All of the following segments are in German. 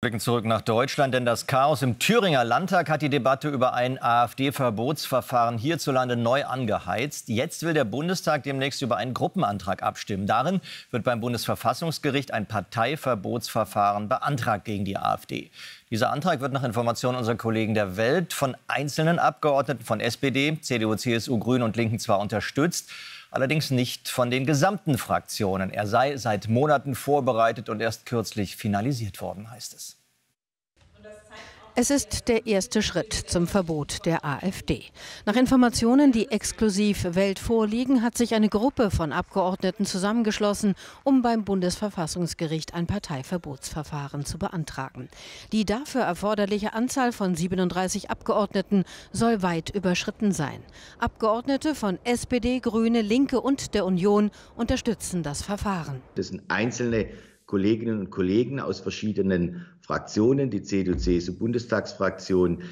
Wir blicken zurück nach Deutschland, denn das Chaos im Thüringer Landtag hat die Debatte über ein AfD-Verbotsverfahren hierzulande neu angeheizt. Jetzt will der Bundestag demnächst über einen Gruppenantrag abstimmen. Darin wird beim Bundesverfassungsgericht ein Parteiverbotsverfahren beantragt gegen die AfD. Dieser Antrag wird nach Informationen unserer Kollegen der Welt von einzelnen Abgeordneten von SPD, CDU, CSU, Grünen und Linken zwar unterstützt, allerdings nicht von den gesamten Fraktionen. Er sei seit Monaten vorbereitet und erst kürzlich finalisiert worden, heißt es. Es ist der erste Schritt zum Verbot der AfD. Nach Informationen, die exklusiv Welt vorliegen, hat sich eine Gruppe von Abgeordneten zusammengeschlossen, um beim Bundesverfassungsgericht ein Parteiverbotsverfahren zu beantragen. Die dafür erforderliche Anzahl von 37 Abgeordneten soll weit überschritten sein. Abgeordnete von SPD, Grüne, Linke und der Union unterstützen das Verfahren. Das sind einzelne Kolleginnen und Kollegen aus verschiedenen Fraktionen. Die CDU-CSU-Bundestagsfraktion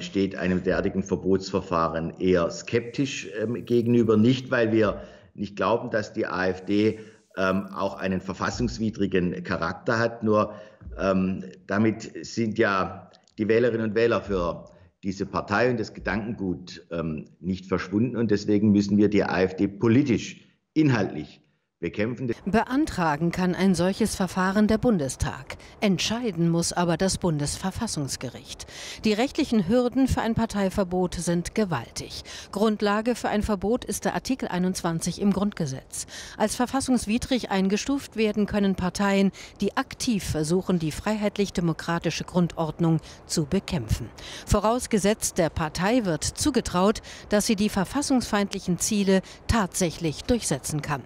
steht einem derartigen Verbotsverfahren eher skeptisch gegenüber. Nicht, weil wir nicht glauben, dass die AfD auch einen verfassungswidrigen Charakter hat. Nur damit sind ja die Wählerinnen und Wähler für diese Partei und das Gedankengut nicht verschwunden. Und deswegen müssen wir die AfD politisch, inhaltlich bekämpfen. Beantragen kann ein solches Verfahren der Bundestag. Entscheiden muss aber das Bundesverfassungsgericht. Die rechtlichen Hürden für ein Parteiverbot sind gewaltig. Grundlage für ein Verbot ist der Artikel 21 im Grundgesetz. Als verfassungswidrig eingestuft werden können Parteien, die aktiv versuchen, die freiheitlich-demokratische Grundordnung zu bekämpfen. Vorausgesetzt, der Partei wird zugetraut, dass sie die verfassungsfeindlichen Ziele tatsächlich durchsetzen kann.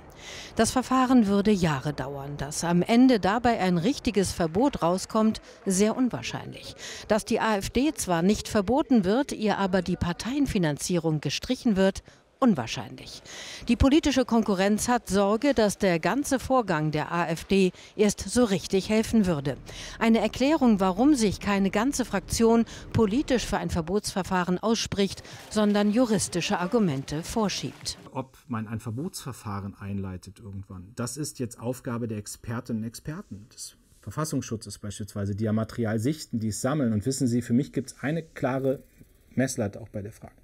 Das Verfahren würde Jahre dauern. Dass am Ende dabei ein richtiges Verbot rauskommt, sehr unwahrscheinlich. Dass die AfD zwar nicht verboten wird, ihr aber die Parteienfinanzierung gestrichen wird, unwahrscheinlich. Die politische Konkurrenz hat Sorge, dass der ganze Vorgang der AfD erst so richtig helfen würde. Eine Erklärung, warum sich keine ganze Fraktion politisch für ein Verbotsverfahren ausspricht, sondern juristische Argumente vorschiebt. Ob man ein Verbotsverfahren einleitet irgendwann, das ist jetzt Aufgabe der Expertinnen und Experten des Verfassungsschutzes beispielsweise, die ja Material sichten, die es sammeln. Und wissen Sie, für mich gibt es eine klare Messlatte auch bei der Frage.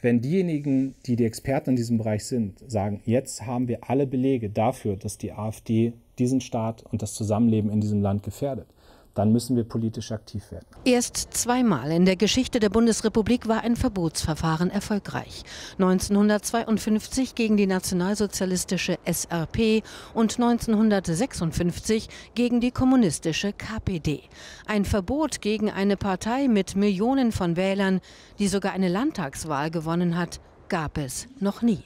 Wenn diejenigen, die Experten in diesem Bereich sind, sagen, jetzt haben wir alle Belege dafür, dass die AfD diesen Staat und das Zusammenleben in diesem Land gefährdet, dann müssen wir politisch aktiv werden. Erst zweimal in der Geschichte der Bundesrepublik war ein Verbotsverfahren erfolgreich. 1952 gegen die nationalsozialistische SRP und 1956 gegen die kommunistische KPD. Ein Verbot gegen eine Partei mit Millionen von Wählern, die sogar eine Landtagswahl gewonnen hat, gab es noch nie.